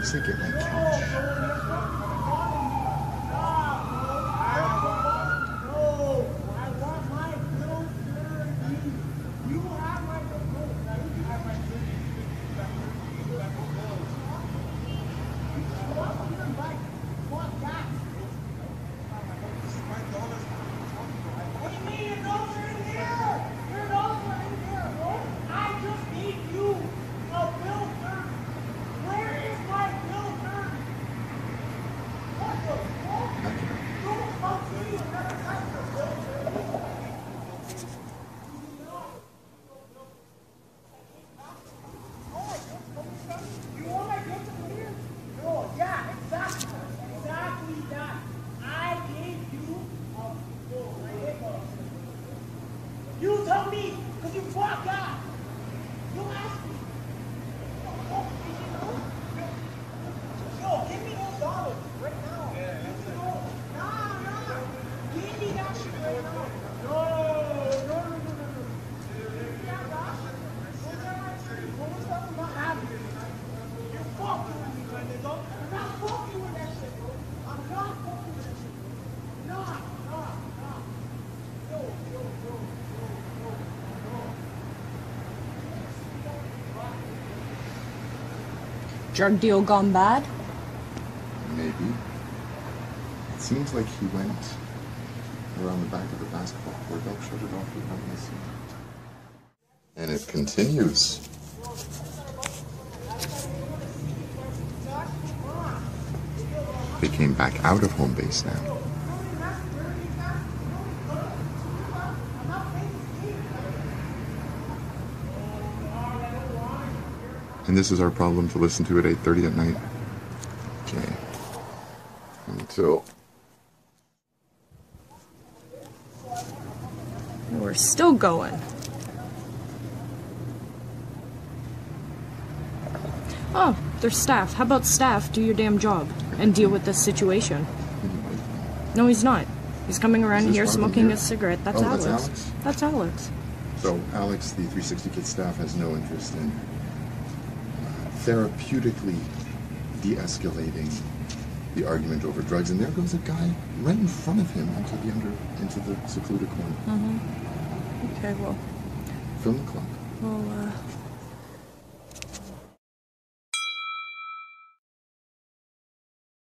Let's look at my drug deal gone bad? Maybe. It seems like he went around the back of the basketball court. I'll shut it off without missing it. And it continues. They came back out of home base now. And this is our problem to listen to at 8:30 at night. Okay. Until... we're still going. Oh, they're staff. How about staff do your damn job and deal with this situation? No, he's not. He's coming around here smoking a cigarette. That's Alex. That's Alex? That's Alex. So Alex, the 360kids staff, has no interest in therapeutically de-escalating the argument over drugs, and there goes a guy right in front of him into the secluded corner. Okay, well. Film the clock. Well,